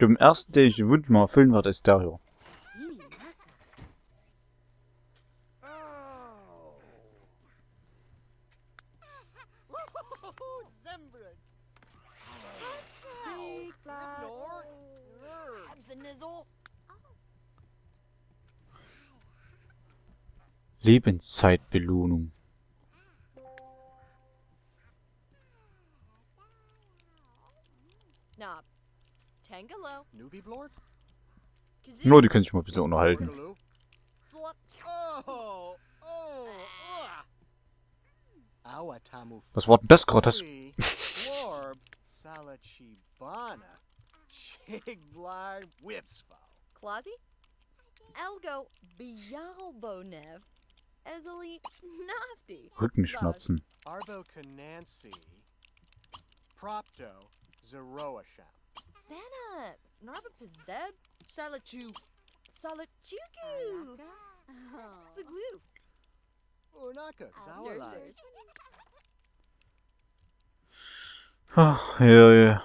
dem ersten, ich würde mal füllen wir das da hier. Lebenszeitbelohnung. Nur die können sich mal ein bisschen unterhalten. Was war denn das gerade? Rückenschmerzen. Ach, ja, ja.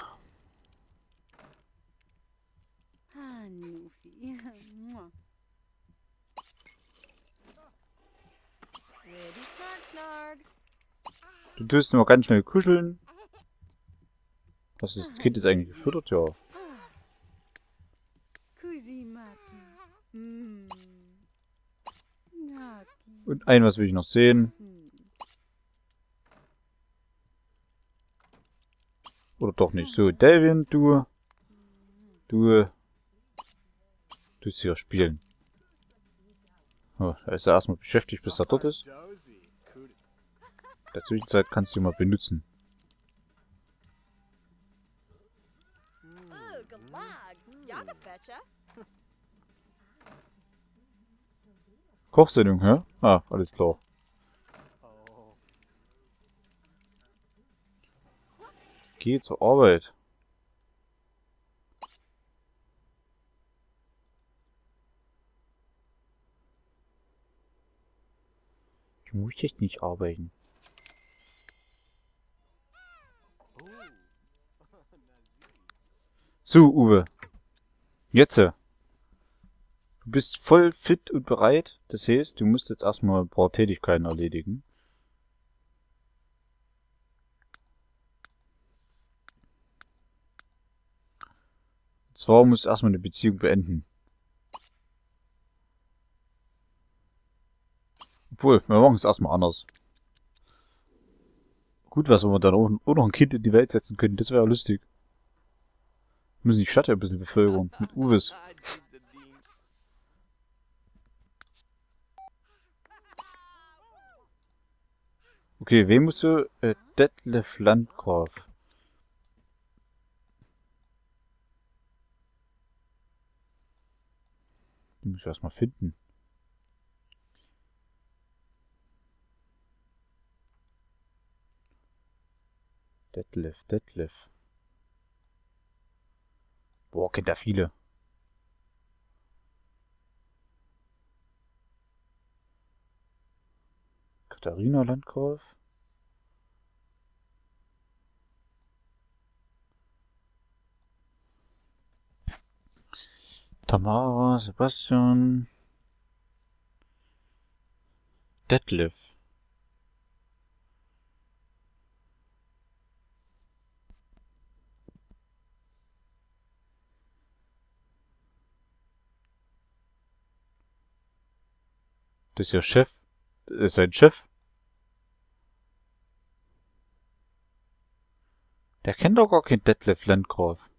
Du tust immer ganz schnell kuscheln. Was ist das Kind jetzt eigentlich gefüttert? Ja. Und ein, was will ich noch sehen? Oder doch nicht. So, Delvin, du tust hier spielen. Oh, da ist er erstmal beschäftigt, bis er dort ist. In der Zwischenzeit kannst du ihn mal benutzen. Kochsendung, hä? Ah, alles klar. Geh zur Arbeit. Ich muss jetzt nicht arbeiten. So, Uwe. Jetzt. Du bist voll fit und bereit. Das heißt, du musst jetzt erstmal ein paar Tätigkeiten erledigen. Und zwar musst du erstmal eine Beziehung beenden. Obwohl, wir machen es erstmal anders. Gut, was wenn wir dann auch noch ein Kind in die Welt setzen können. Das wäre ja lustig. Wir müssen die Stadt ja ein bisschen bevölkern. Mit Uwes. Okay, wen musst du? Detlef Landgraf. Den muss ich erstmal finden. Detlef. Boah, kennt da viele. Darina Landgraf. Tamara, Sebastian. Detlef. Das ist ja Chef. Das ist sein Chef. Der kennt doch gar keinen Detlef Landgraf.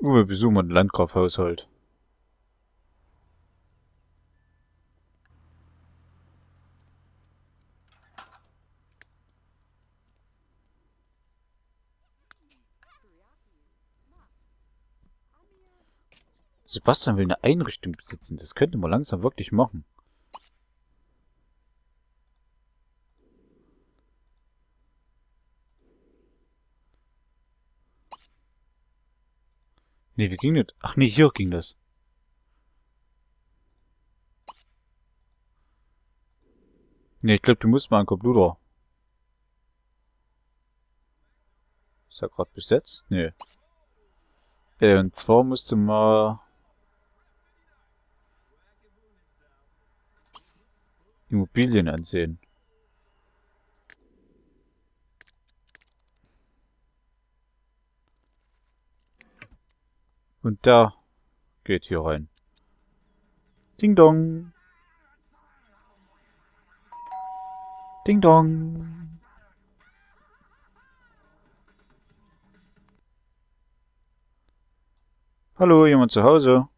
Wir besuchen mal den Landgraf-Haushalt. Sebastian will eine Einrichtung besitzen. Das könnte man langsam wirklich machen. Ne, wie ging das? Ach ne, hier ging das. Ne, ich glaube, du musst mal einen Computer. Ist ja gerade besetzt? Ne. Und zwar musst du mal... Immobilien ansehen. Und da geht hier rein. Ding dong. Ding dong. Hallo, jemand zu Hause?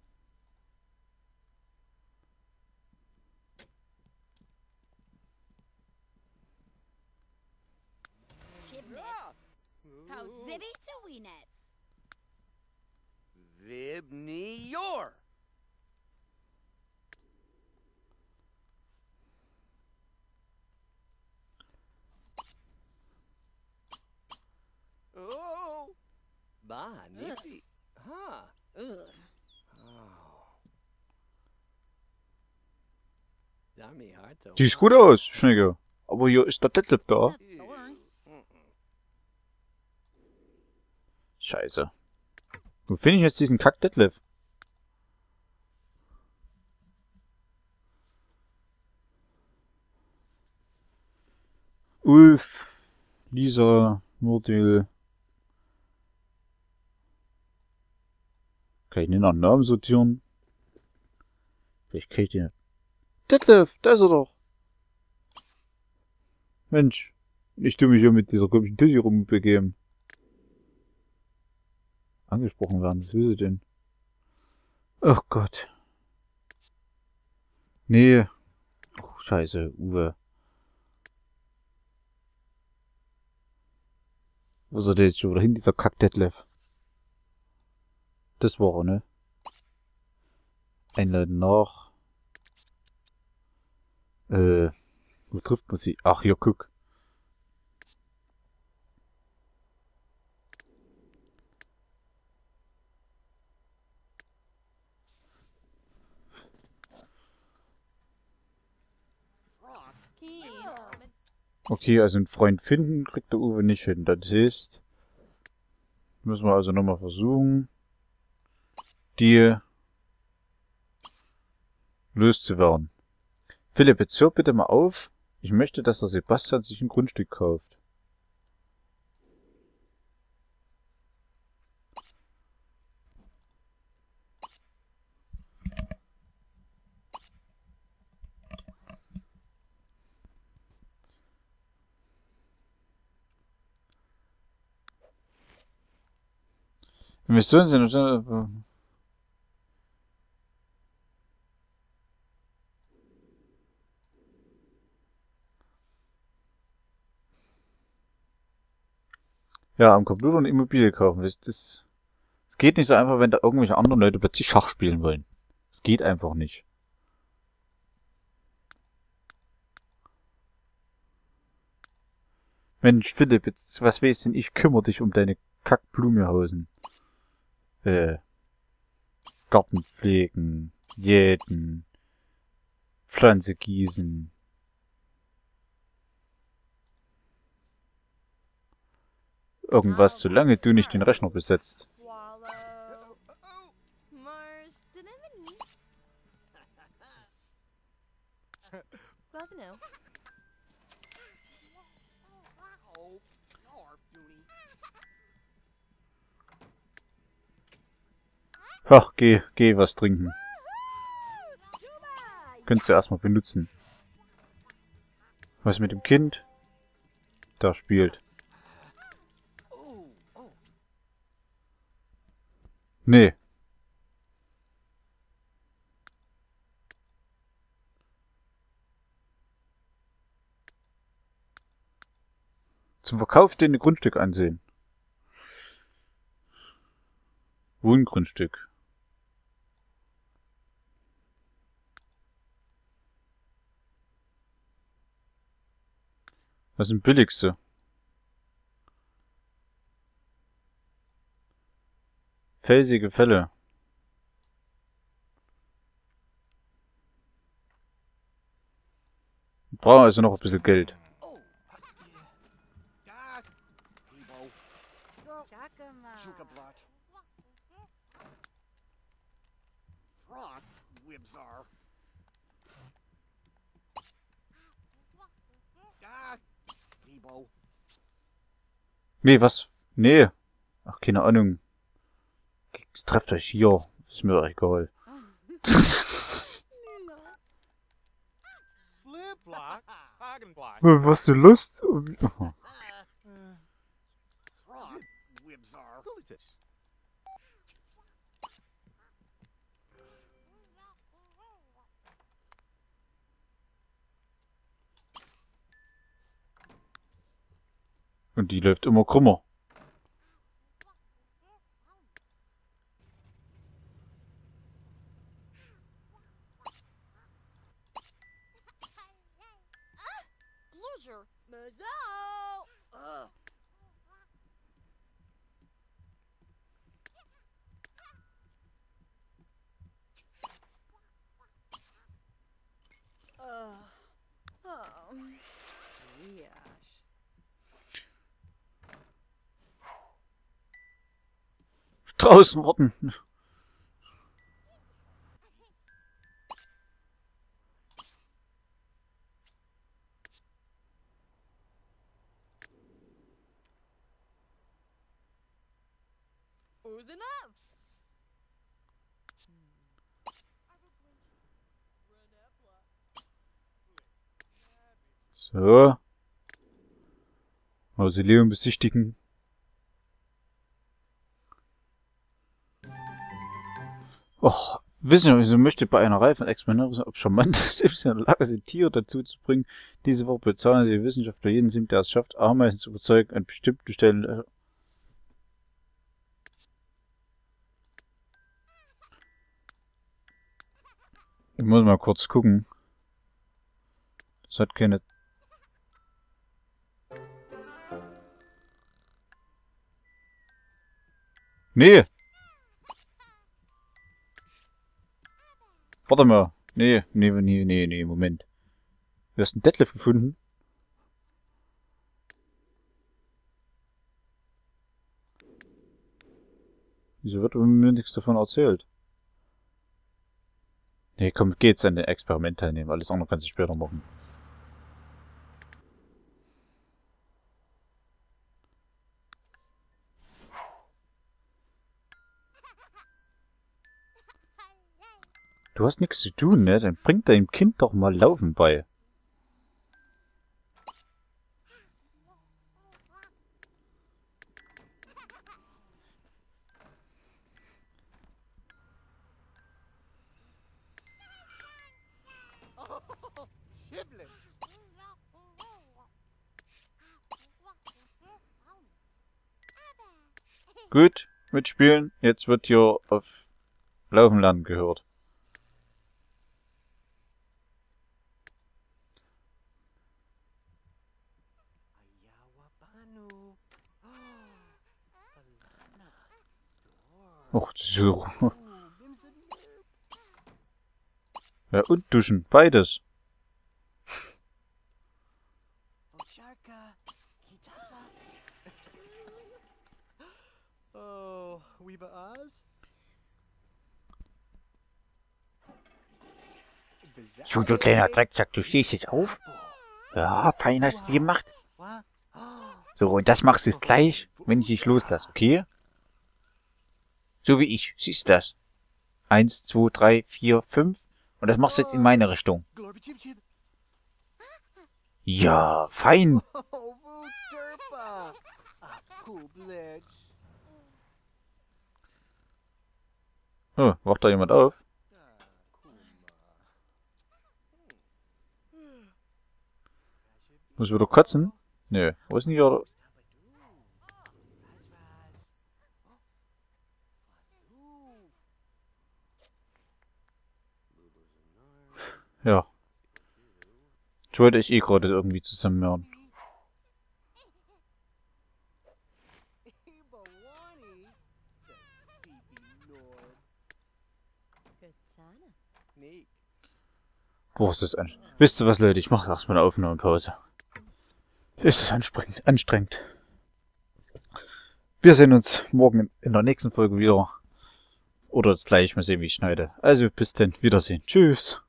Sieht gut aus, Schnecke. Aber hier ist der Detlef da. Scheiße. Wo finde ich jetzt diesen Kack-Detlef? Ulf, Lisa, Murtil. Kann ich nicht nach Namen sortieren? Vielleicht kriege ich den. Detlef, da ist er doch. Mensch, ich tue mich hier mit dieser komischen Tussi rumbegeben. Angesprochen werden, was will sie denn? Ach Gott. Nee. Oh, scheiße, Uwe. Wo ist er denn jetzt schon wieder hin, dieser Kack-Detlef? Das war er, ne? Einladen nach. Wo trifft man sie? Ach, hier, guck. Okay, also einen Freund finden kriegt der Uwe nicht hin. Das heißt, müssen wir also nochmal versuchen, die loszuwerden. Philipp, jetzt hör bitte mal auf. Ich möchte, dass der Sebastian sich ein Grundstück kauft. Investitionen sind... Ja, am Computer und Immobilie kaufen. Das geht nicht so einfach, wenn da irgendwelche anderen Leute plötzlich Schach spielen wollen. Das geht einfach nicht. Mensch, Philipp, jetzt, was weißt denn? Ich kümmere dich um deine Kackblumihausen. Garten pflegen, jäten, Pflanze gießen. Irgendwas, solange du nicht den Rechner besetzt. Ach, geh was trinken. Könntest du erstmal benutzen. Was mit dem Kind? Da spielt. Nee. Zum Verkauf stehende Grundstück ansehen. Wohngrundstück. Was ist denn billigste? 50 Fälle. Wir brauchen also noch ein bisschen Geld. Nee, was? Nee. Ach, keine Ahnung. Trefft euch hier. Ist mir doch egal. Was du Lust? Und die läuft immer krummer. Draußen warten. So. Mausoleum besichtigen. Och, wissen Sie, ich möchte bei einer Reihe von Experimenten, ob charmant ist, ist in der Lage, sie Tiere dazu zu bringen. Diese Woche bezahlen sie Wissenschaftler jeden Simp, der es schafft, Ameisen zu überzeugen, an bestimmten Stellen. Ich muss mal kurz gucken. Das hat keine. Nee! Warte mal. Nee, Moment. Du hast einen Detlef gefunden? Wieso wird mir nichts davon erzählt? Nee, komm, geh jetzt an den Experiment teilnehmen. Alles andere kannst du später machen. Du hast nichts zu tun, ne? Dann bring deinem Kind doch mal Laufen bei. Gut, mitspielen. Jetzt wird hier auf Laufen lernen gehört. Och, so. Ja, und duschen. Beides. So, du kleiner Drecksack, du stehst jetzt auf? Ja, fein hast du gemacht. So, und das machst du jetzt gleich, wenn ich dich loslasse, okay? So wie ich, siehst du das? 1, 2, 3, 4, 5. Und das machst du jetzt in meine Richtung. Ja, fein. Oh, wacht da jemand auf? Muss wieder kotzen? Nö, wo ist denn hier? Ja. Ich wollte euch eh gerade irgendwie zusammenhören. Boah, ist das anstrengend. Wisst ihr was, Leute? Ich mache erstmal eine Aufnahmepause. Ist das anstrengend? Anstrengend. Wir sehen uns morgen in der nächsten Folge wieder. Oder das gleiche, mal sehen, wie ich schneide. Also bis dann, Wiedersehen. Tschüss.